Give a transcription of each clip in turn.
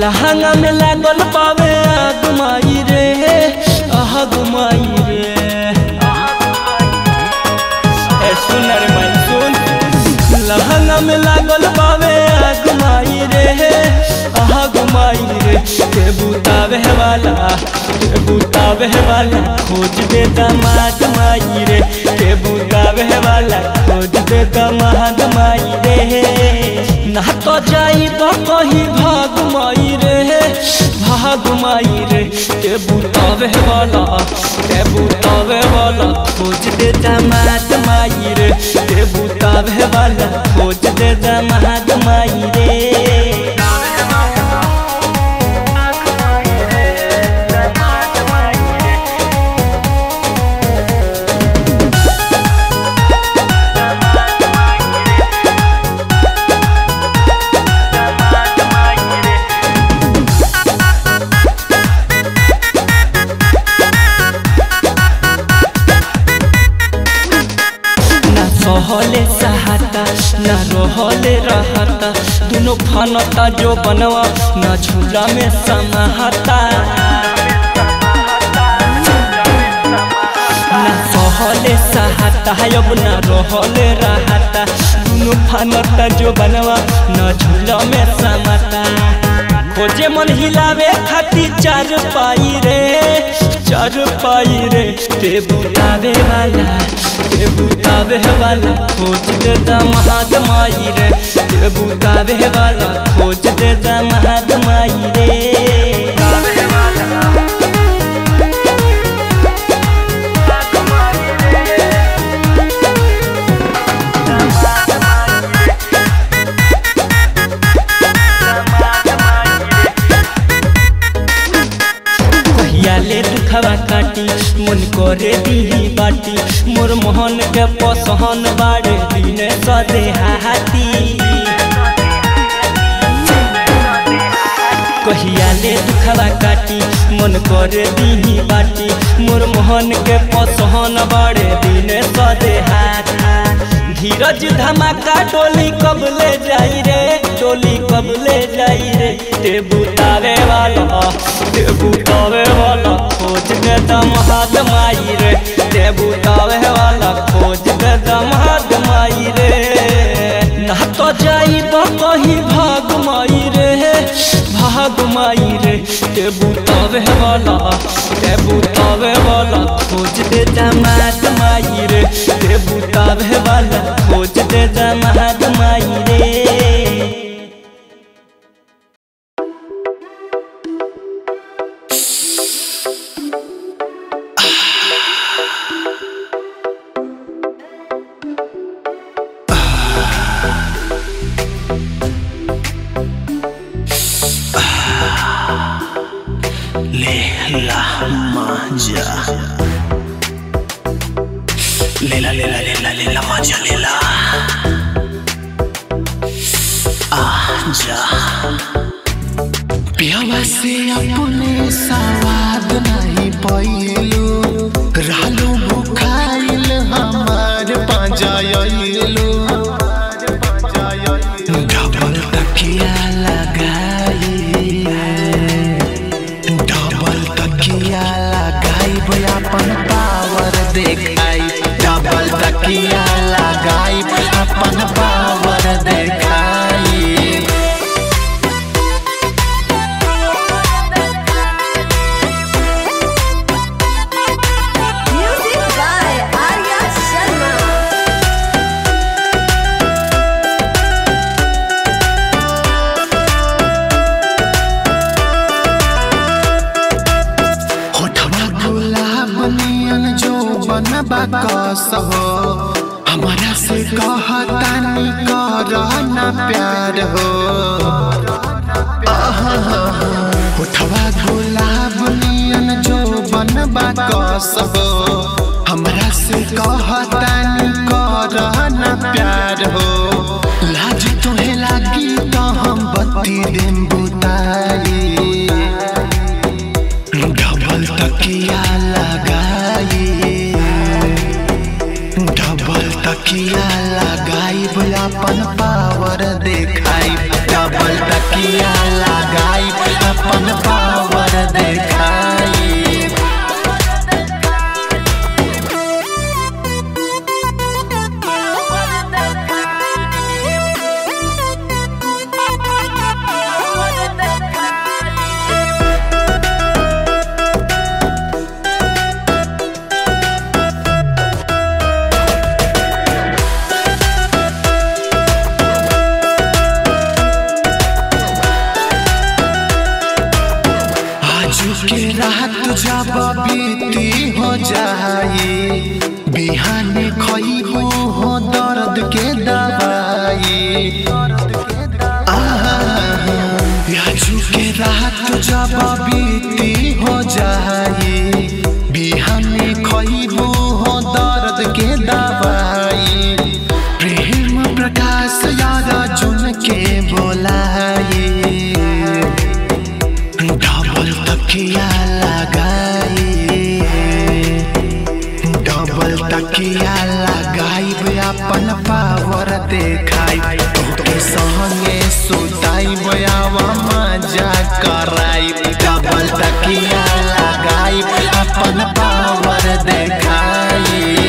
लहंगा में लागल पावे गुमाई रे आह गुमाई रे ए सुन रे मन सुन लहंगा में लागल पावे गुमाई रे आह गुमाई रे के बुतावे वाला खोज दे दामाद माई रे के बुतावे वाला खोज दे दामाद माई रे ना तो जाई तो कहीं भाग माई रे के बुतावे वाला खोज दे दामाद माई रे के बुतावे वाला खोज दे दामाद माई रे होले सहाता ना रोहले रहता दोनों फनता जो बनवा ना झूला में समाहता ना होले सहाता अब ना रोहले रहता दोनों फनता जो बनवा ना झूला में समाता खोजे मन हिलावे खातिर चार पाई रे ते बुतावे वाला के बुतावे वाला खोज दे दामाद माई रे के बुतावे वाला खोज दे दामाद माई रे दुखवा काटी मन करे दी बाटी मोर मोहन के पसहन बाड़े दिन सदे हाथी कहिया ले दुखवा काटी मन करे दी बाटी मोर मोहन के पसहन बाड़े दिन सदे हाथी धीरज धमाका टोली कब ले जाई रे टोली कब ले जाई रे ते बुतावे वाला खोज दे दामाद माई रे ते बुतावे वाला खोज दे दामाद माई रे ना तो जाई तो कहीं भाग माई रे ते बुतावे वाला खोज दे दामाद माई रे ते बुतावे वाला खोज दे दामाद माई रे अपन पावर देखाई डबल तकिया लगाई। जब बीती हो जाए बिहानी खइबू हो दर्द के दवाई। प्रेम प्रकाश याद चुन के बोलाए डबल तकिया लगाए डबल तकिया लगाइब अपन पावर देखाई तो संगे सुताइब मजा कराइब डबल तकिया लगाइब अपन पावर देखाई।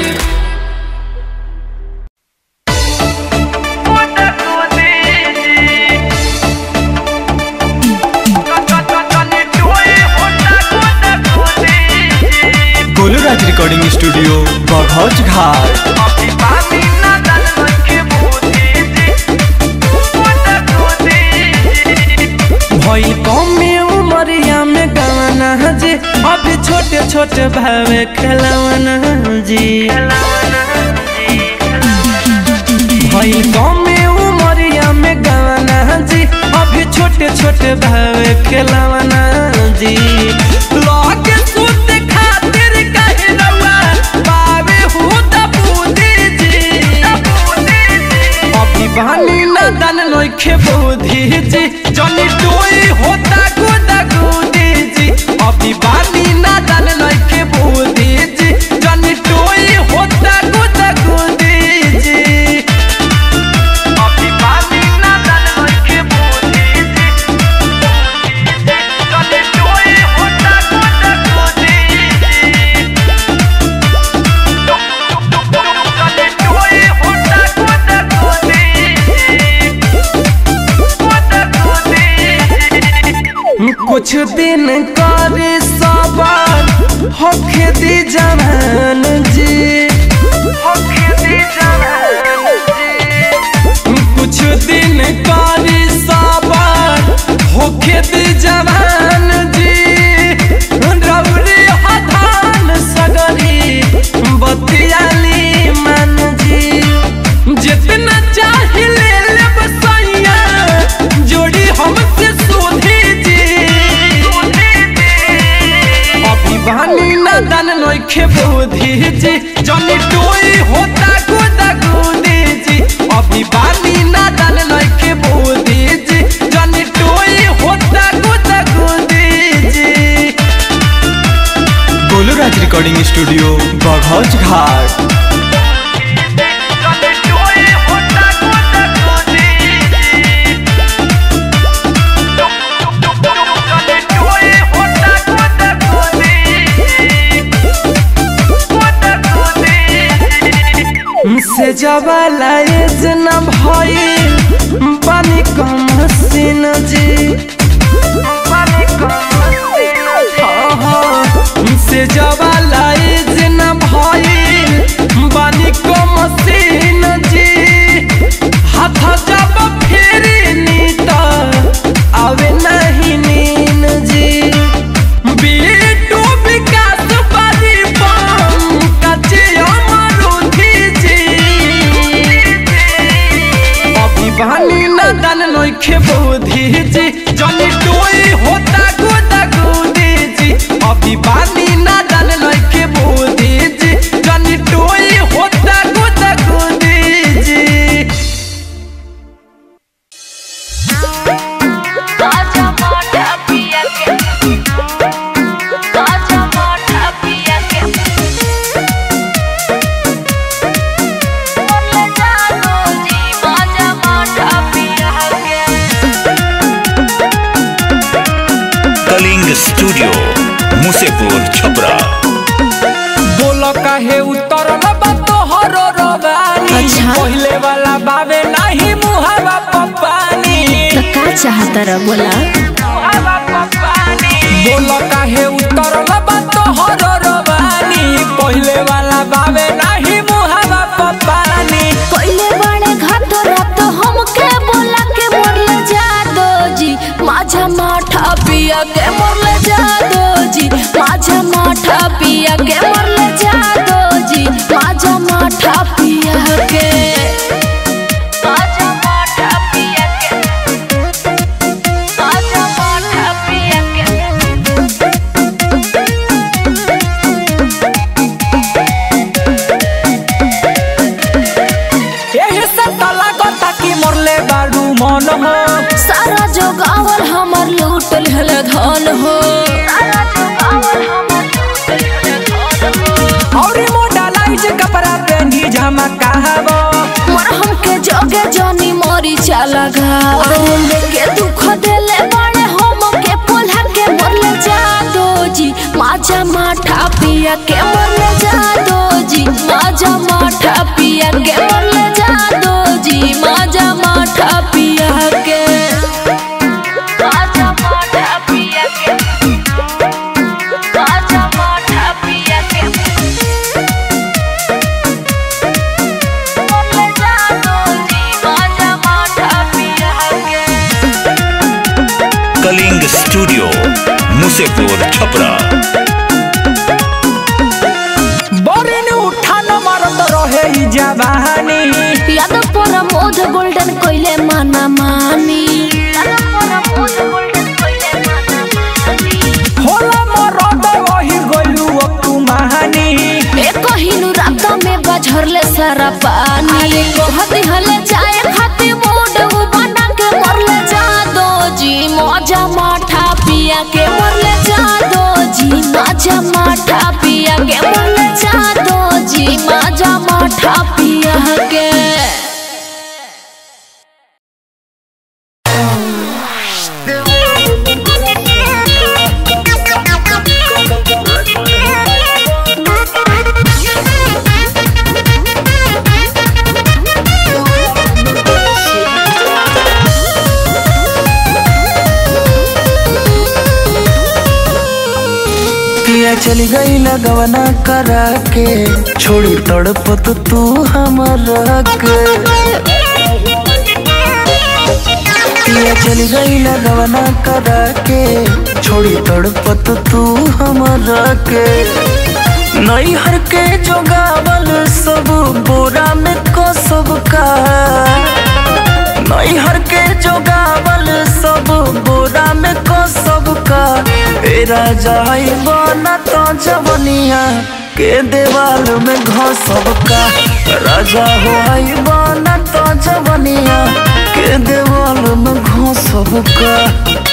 सुनराइज रिकॉर्डिंग स्टूडियो बघौज घाट। कमे उमरिया में गाना जी अभी छोटे छोटे भावे खिलौना जी भाई कमे उमरिया में गाना जी अभी छोटे छोटे भावे खिलौना जी। जी जनी टोई होता गुदा गुदी जी अभी बानी ना जान लैके बोदी जी जनी टोई होता गुदा गुदी जी अभी बानी ना जान लैके बोदी जी जनी टोई होता गुदा गुदी जनी टोई होता गुदा गुदी। कुछ दिन करे सबर होखे दी जवान जी होखे दी जवान जी। कुछ दिन करे सबर होखे दी जवान जी रौरी हथान सगरी बतियाली मन जी। जितना चाहिले लेब सैया जोड़ी हमसे सोधी बानी ना दान लैके बोधी जी जनी टोई होता गुदा गुदी जी अभी बानी ना दान लैके बोधी जी जनी टोई होता गुदा गुदी जी। गोलूराज रिकॉर्डिंग स्टूडियो बघौज घाट। से जवाला इतना भाई पानी कम सीन जी पानी कम से जवाला इतना भाई पानी कम सीन जी। हाथ जब फेरी नीता आवे नहीं नीन जी बानी ना दान लैके बोधी जी जनी टोई होता गुदा गुदी जी अभी बानी ना दान लैके बोधी जी जनी टोई होता गुदा गुदी जी। स्टूडियो मुसेपुर छपरा बोलो काहे उतरल बा तोहरो रवानी पहिले वाला बावे नाही मुहावा पपानी तो का चाहता र बोला मुहावा पपानी बोलो काहे उतरल बा तोहरो रवानी पहिले वाला बावे नाही मुहावा पपानी पहिले वाले घाट रात हमके बोला के मरले जा दो जी माझा माठा पिया के माझा माठा पिया के मरले जा दो जी माझा माठा पिया के माझा माठा पिया के माझा माठा पिया के हो और मोटा लाइज कपड़ा पेनी जमा कहबो मोर हमके जोगे जोनी मोरी चला गा मुंडे के दुख देले बड़े हमके पोला के मोरले जा दो जी माजा माठा पिया के मोरले जा दो जी माजा माठा पिया के मोरले जा दो जी माजा माठा पिया के स्टूडियो मुसेपुर छपरा बरिन उठाना मारत रहे ई जवानी याद पर मोद गोल्डन कोइले माना मानी याद पर मोद गोल्डन कोइले माना मानी होला मरद वही गलु अतु महानी एक हिनु रात में बझरले सारा पानी बहुत हले जाए खाती मोड बना के मरले जा दो जी मजा के मोरले जा दो जी माजा माठा पिया के मोरले जा दो जी माजा माठा पिया के चली गई लगवना करा के छोड़ी तड़पत तू हमरा के पिया चली गई लगवना करा के छोड़ी तड़पत तू हमरा के नई हर के जोगावल सब बोरा में को सब का नई हर के जोगावल सब बोरा में को सब का तेरा जाई बना तो जवनिया के देवाल में घसब का राजा हो आई बना तो जवनिया के देवाल में घसब का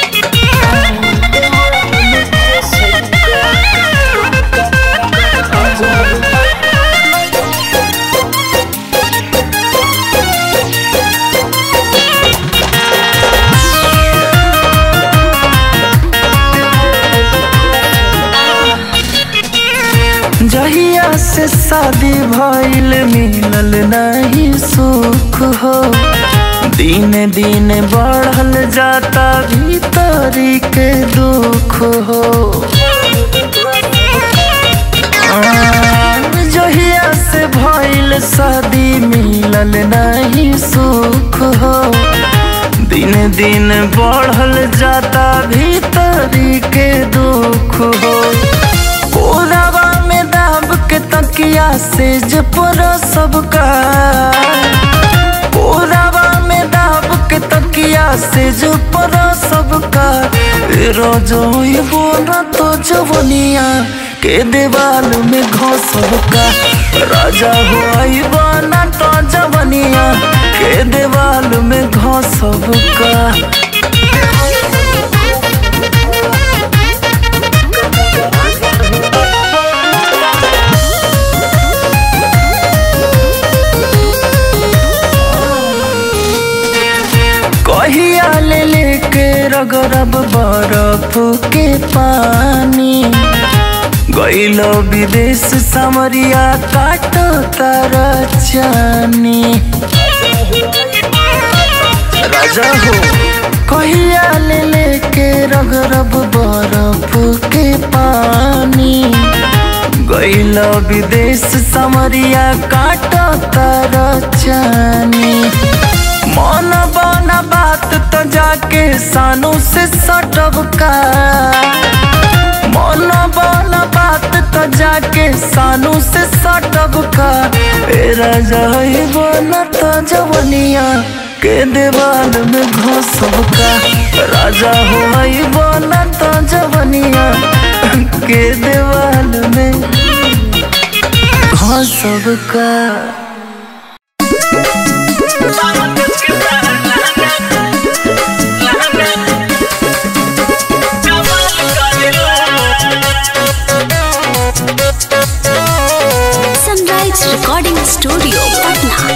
जहिया से शादी भइल मिलल नहीं सुख हो दिन दिन बढ़ल जाता भीतरी के दुख हो जहिया से भइल शादी मिलल नहीं सुख हो दिन दिन बढ़ल जाता भीतरी के दुख हो तकिया से जपरा सबका कोरावा में दाब के तकिया से जपरा सबका रोजो ही बोना तो जवनिया के दीवाल में घसबका राजा हो आई बना तो जवनिया के दीवाल में घसबका रगरब बरफ के पानी गईलो विदेश समरिया काटो तारा चानी राजा हो कहिया ले के रगरब बरफ के पानी गईलो विदेश समरिया काटो तारा चानी मन बना बात तो जाके सानू से सटब का मन बना बात तो जाके सानू से सटब का तेरा जाई बना तो जवनिया के दीवाल में घसब का राजा हो आई बना तो जवनिया के दीवाल में घसब का रिकॉर्डिंग स्टूडियो पटना।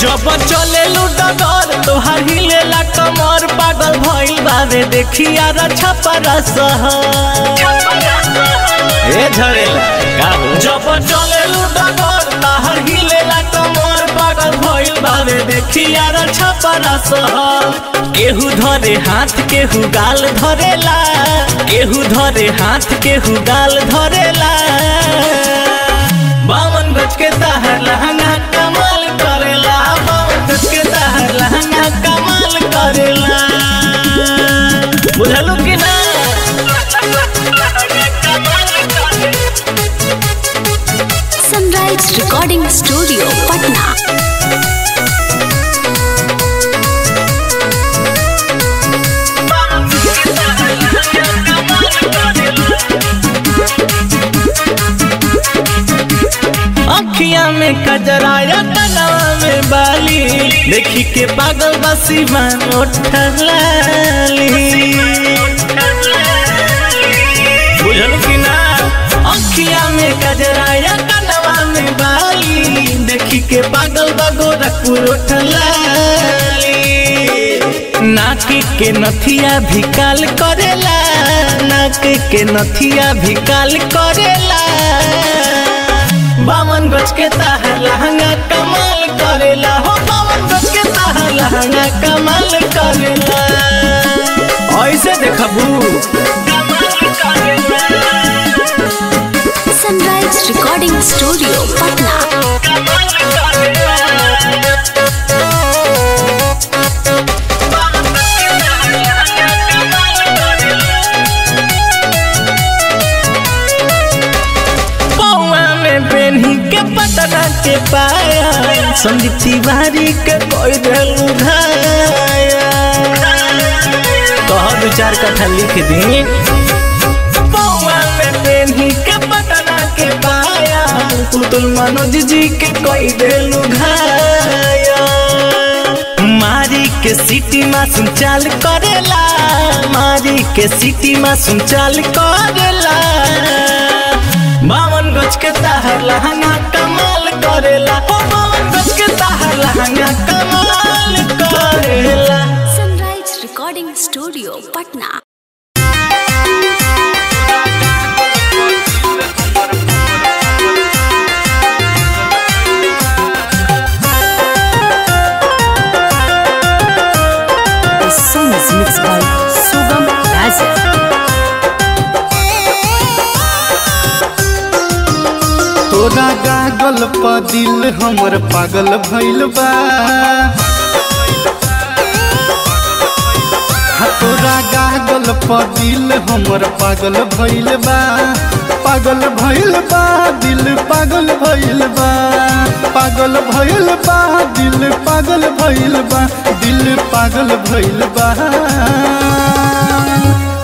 जब चले डगर तोहर हिले ला कमर पागल भइल बावे देखिया छपरा शहर ए झरेला काबू। जब चले डगर तोहर हिले ला कमर पागल भइल बावे देखिया छपरा शहर। केहू धरे हाथ केहू गाल धरेला, केहू धरे हाथ केहू गाल धरेला। 52 गज के तहर लहंगा कमाल करेला, 52 गज के तहर लहंगा कमाल करेला। बुझलू कि ना सनराइज रिकॉर्डिंग स्टूडियो पटना। अखिया में कजराया तनाव में बाली देखी के पागल बसी मन उठलाली। बुझल कि ना अखिया में कजराया तनाव में बाली देखी के पागल बगोरा उठलाली। नाकी के नथिया भी काल करेला, नाकी के नथिया भी काल करेला। 52 गज के तहर लहंगा कमाल करेला, हो 52 गज के तहर लहंगा कमाल करेला। ऐसे देखबू कमाल करेला। Sunrise recording studio Patna. कमाल करेला। 52 गज के तहर लहंगा कमाल करेला। पौवा में बेनी के पटना के पाया संदीप तिवारी के कोई देलू धाया। तोहर विचार कथा लिख दी पौवा में बेनी के पटना के पाया पुतुल मनोज जी के कोई देलू घाया। मारी के सिटी में सुनचाल करेला, मारी के सिटी में सुनचाल करेला। 52 गज के तहर लहंगा कमाल करेला, हो 52 गज के तहर लहंगा कमाल करेला। Sunrise recording studio Patna. तोरा गागल पर दिल हमर पागल भइल बा, तोरा गागल पर दिल हमर पागल भइल बा, पागल भइल बा दिल पागल भइल बा, पागल भइल बा दिल पागल भइल बा, दिल पागल भइल बा।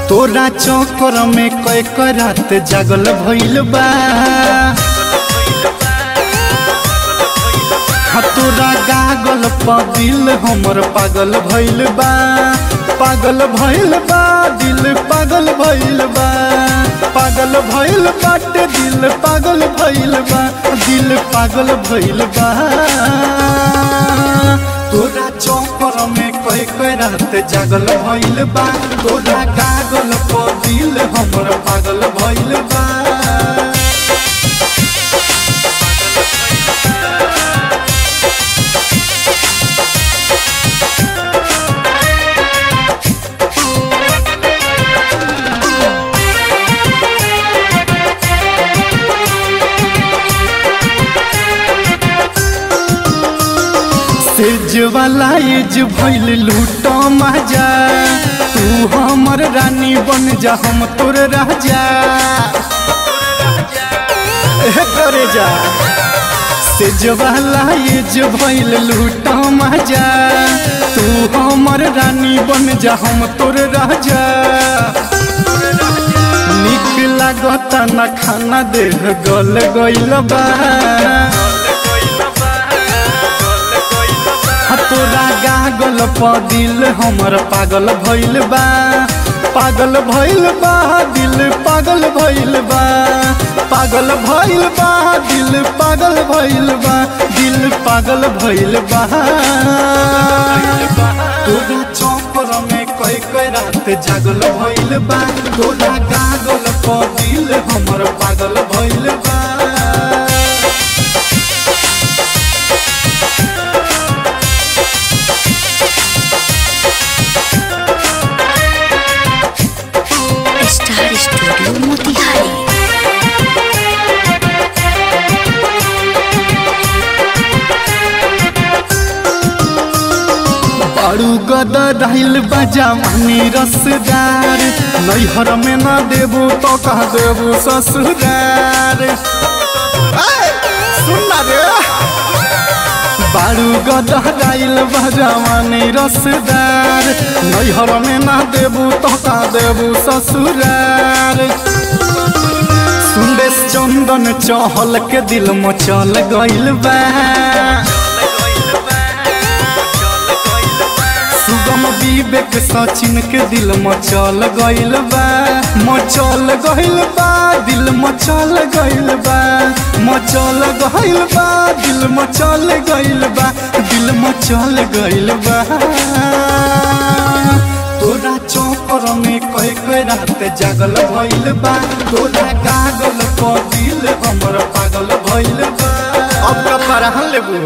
तोरा चौकर में कई रात जागल भइल बा, तोरा गागल पर दिल हमर पागल भइल बा, पागल भइल बा दिल पागल भइल बा, पागल भइल बाटे दिल पागल भइल बा, दिल पागल भइल बा। तोरा चौकर में कई कई रात जागल भइल बा, तोरा गागल पर दिल हमर पागल भइल बा। वाला एज भइल लूट मजा, तू हमर रानी बन जा हम तोर राजा, करे जा से जवाला एज भइल लूट मजा, तू हमर रानी बन जा हम तोर राजा। निक लागता ना खाना देह गल गइल बा, तोरा गागल पर दिल हमर पागल भइल बा, पागल भइल बा दिल पागल भइल बा, पागल भइल बा दिल पागल भइल बा, दिल पागल भइल बा। तोरा चौपर में कई कई रात जागल भइल बा, तोरा गागल पर दिल हमर पागल भइल बा। दाहिल बजा मनी रसदार नैहर में ना देबू तो कह देबू ससुरार। सुनना रे बारू गदा दाहिल बजा मनी रसदार नैहर में ना देबू तो कह देबू ससुरार। सुंदेश चंदन चहल के दिल मचल गइल बा, विवेक सचिन के दिल मचल गइल बा, मचल गइल बा दिल मचल गइल बा, मचल गइल बा दिल मचल गइल बा, दिल मचल गइल बा। तोरा चौपर में कई कई रात जागल भइल बा, तोरा गागल पर दिल हमर पागल भइल बा। अब का परहन लेबू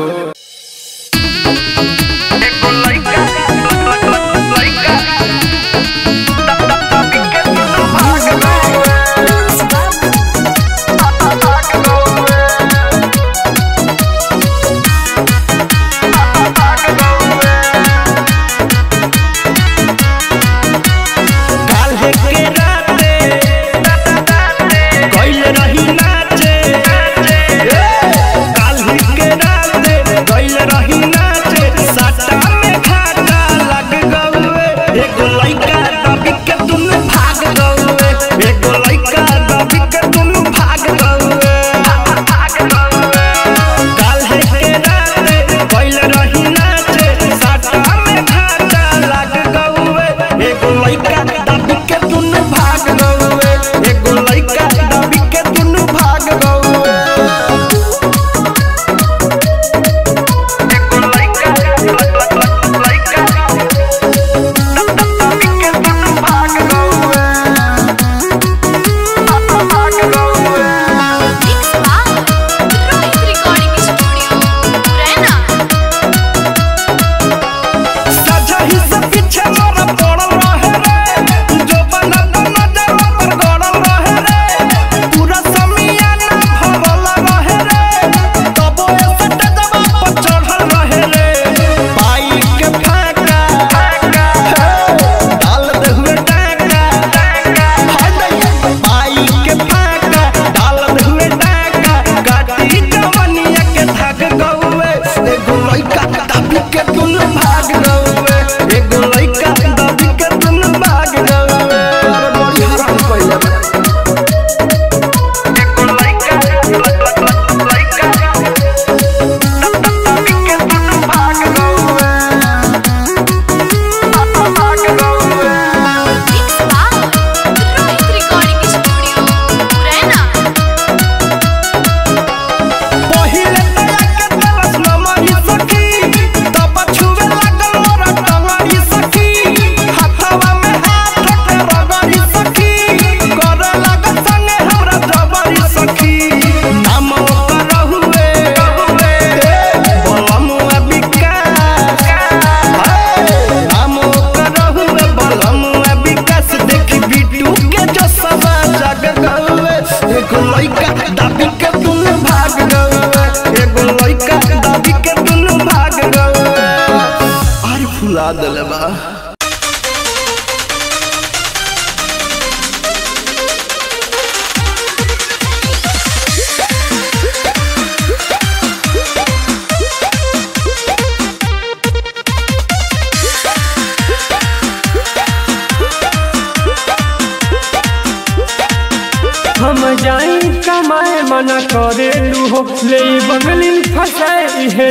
डरेलू हो, ले बंगली में फसाई के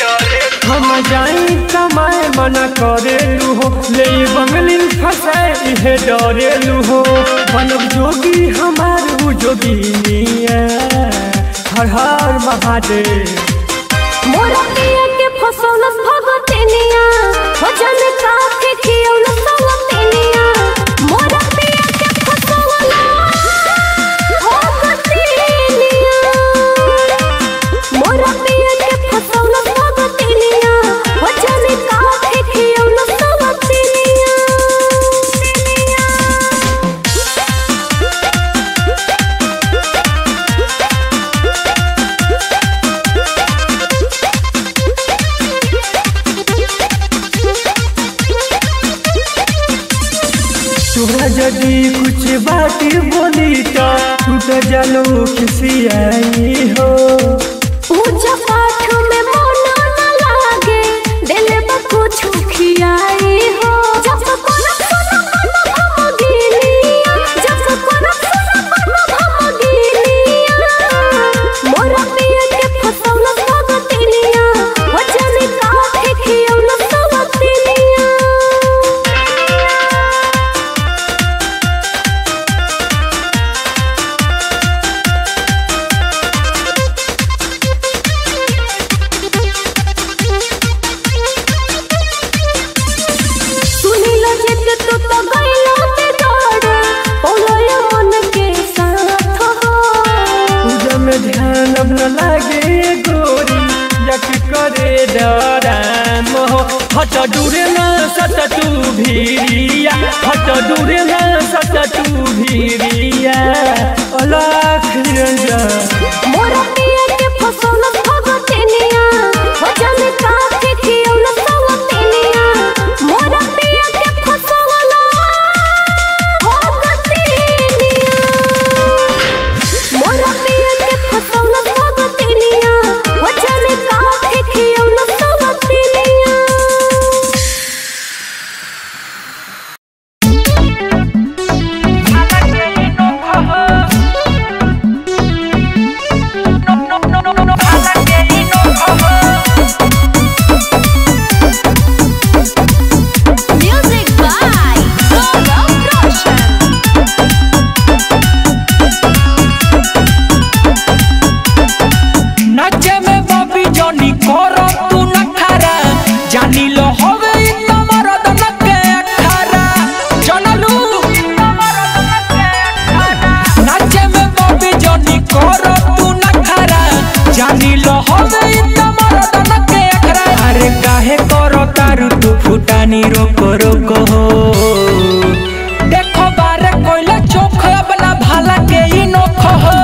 डरेलू। हम जाई कमाए मना करेलू हो ले बंगली फसाए इहे डरेलू हो बनब जोगी हमार उ जोगिनिया हर हर महादेव मोरा पिया के फसौलस भगतनिया भजन का के खियौलस भगतनिया मोरा पिया के फसौलस भगतनिया मोरा पिया के फसौलस तोरा जदी कुछ बात बोली त टूट जालो खिसियाई हो ऊंचा पाठ में मन न लागे दिल में कुछ खियाई हो जब कोना भमगिलिया जब कोना भमगिलिया मोरा पिया के फसौला भगतनिया हो जाने काहे खियौला हट दूरे ना सत तू भीरिया हट दूरे ना सत तू भीरिया अलख निरंजन मोरा पिया के फसौलस भगतनिया भजन का के खियौलस भगतनिया मोरा पिया के फसौलस भगतनिया मोरा पिया के फसौलस भगतनिया भजन का के खियौलस भगतनिया फुटानी रोको रोको हो देखो बारे कोयला चोख अपना भाला के ही नोख हो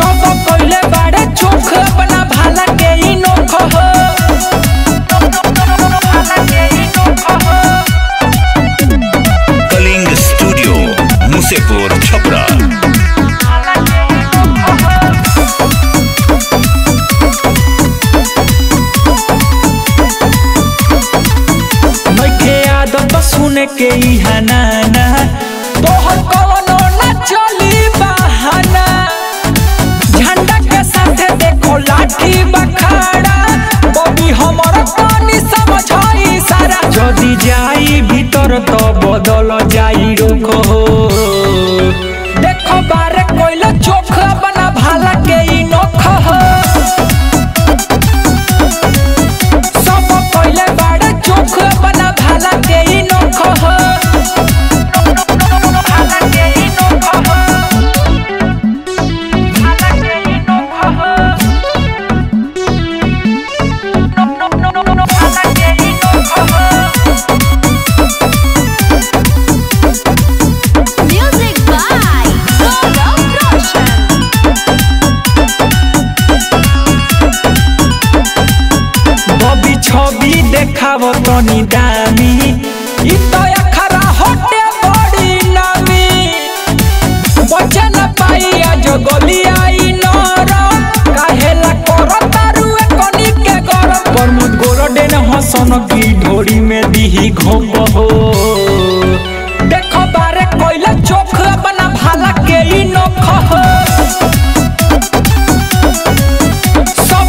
सब कोयले बारे चोख अपना भाला के ही नोख हो कलिंग स्टूडियो मुसेपुर छपरा सुने के इहा नाना तोहर कोनो ना चली बहाना झंडा के साथे देखो लाठी बखाड़ा बबी हमरा पानी समझाई सारा जदी जाई भीतर तो बदल जाई रोको हो देखो बारे कोइला चोख बना भाला के ई नोख हो सब कोइला बाड़ा चोख बना भाला के तनी दामी इ तो अखरा होटे बड़ी नामी बचन पाइया जो गोलिया इ नर काहेला करतारू एकनी के गरम परमुद गोरडेन हसन की ढोड़ी में दिही घोप हो देखो बारे कोइला चोख बना भाला के इ नोख हो सब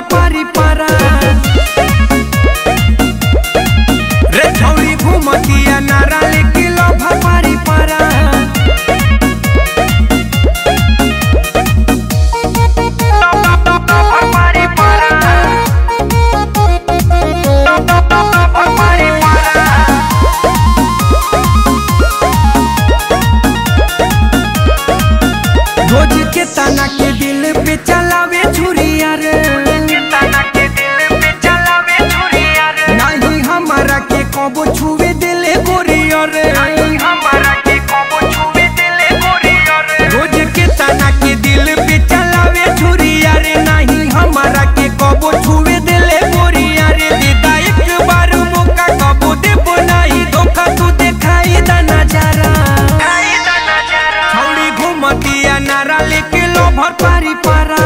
पर पारी पारा रे छौरी घुमतिया नारा लेके लोभ पारी पारा रोज के तना के दिल पे चलावे छुरिया रे नहीं हमारा के कबो छुवे दिले गोरिया रे रोज के तना के दिल पे चलावे छुरिया रे नहीं हमारा के कबो छुवे दिले गोरिया रे दीदा एक बार मौका कबो देबो नहीं धोखा तू देखाई दा नजारा छौड़ी घुमतिया नारा लेके लोभर पारी पारा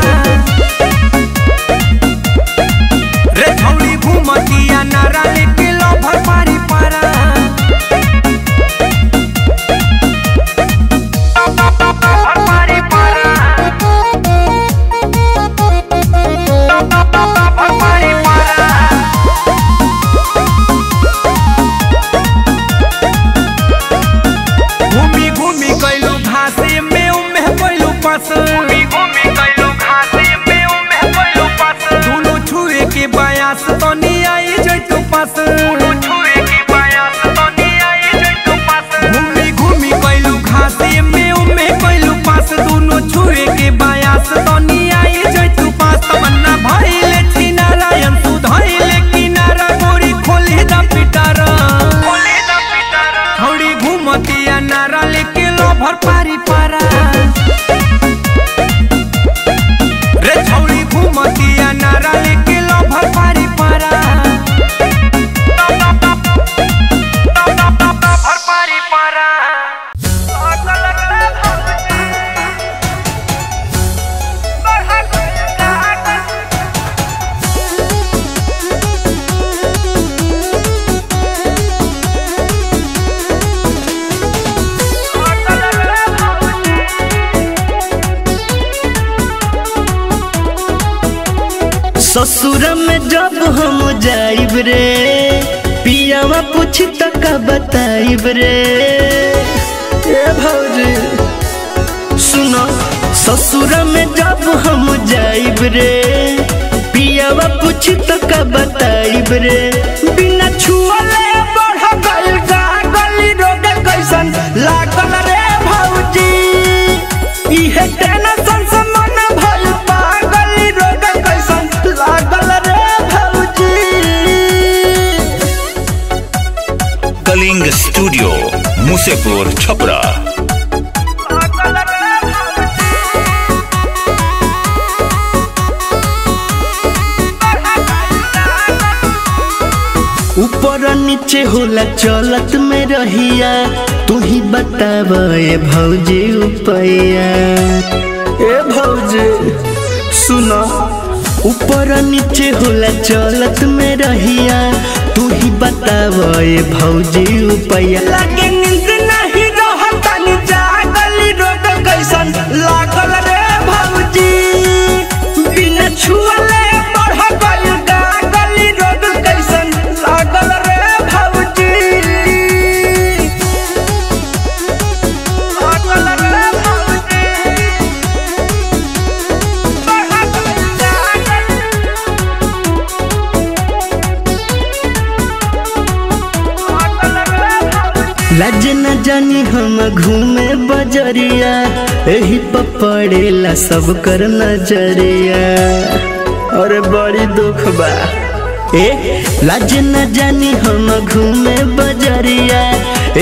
ससुर में जब हम जाइब रे पियावा पूछी तक बताइब रे ए भौजी सुनो ससुर में जब हम जाइब रे पियावा पूछी तक बताइब रे बिना छुअले बढ़ गइल का गली रोड कैसन लागल रे भौजी इहे टेंशन से मन भइल पागल रोड कैसन लागल रे भौजी कलिंग स्टूडियो मुसेपुर छपरा ऊपर नीचे होला चलत में रहिया तू ही बतावा ए भौजी उपाया ए भौजी सुना ऊपर नीचे होला चलत में रहिया तू ही बतावा ए भौजी उपाया लागे नींद नहीं रहत नि जागल रोड कैसन लागल रे भौजी बिना छुअले लाज न जानी हम घूमे बजरिया एही पपड़ेला सब कर नजरिया अरे बड़ी दुख बा ए लाज न जानी हम घूमे बजरिया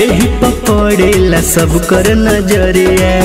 एही पपड़ेला सब कर नजरिया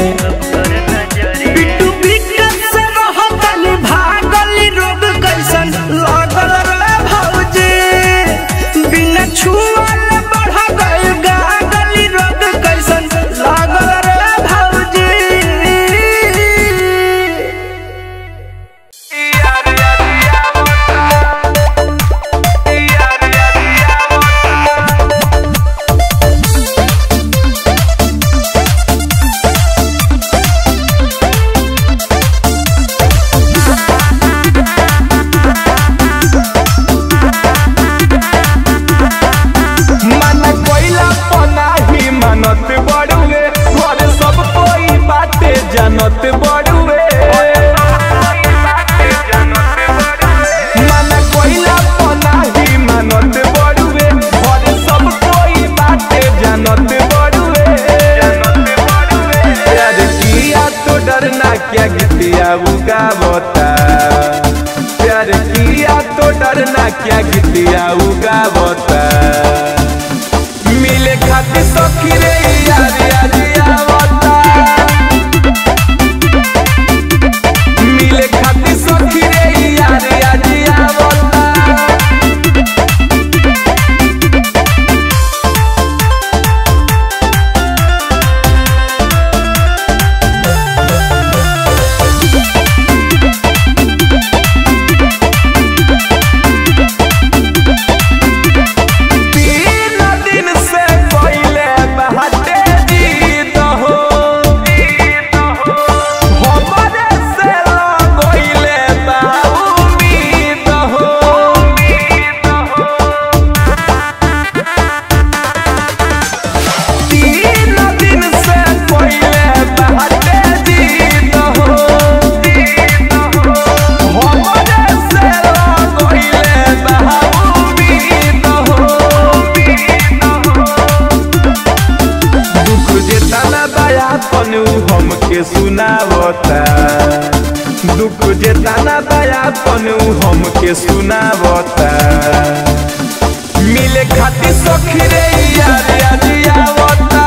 दिया उनका बता प्यार किया तो डरना क्या कितिया उनका बता मिले खाते सखी रे यार यार बता मिले खाते सखी रे यार यार बता सुनावता दुख जेतना दयापन हमके सुनावता मिले खातिर सखी रे यार यादियावता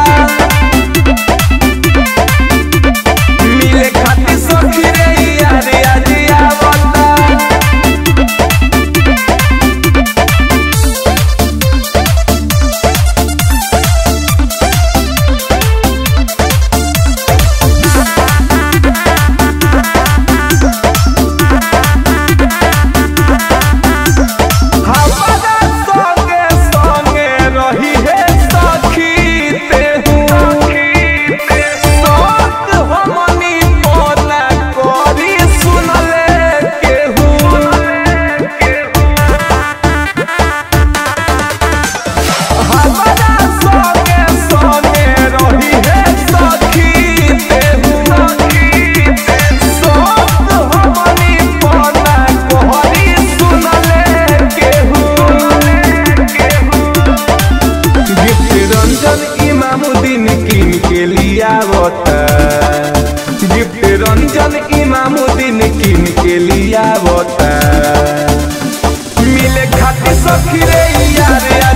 मिले खातिर सखी रे यार यादियावता रंजन इमामुद्दीन किन के लिया बता मिले खातिर सखी रे यार।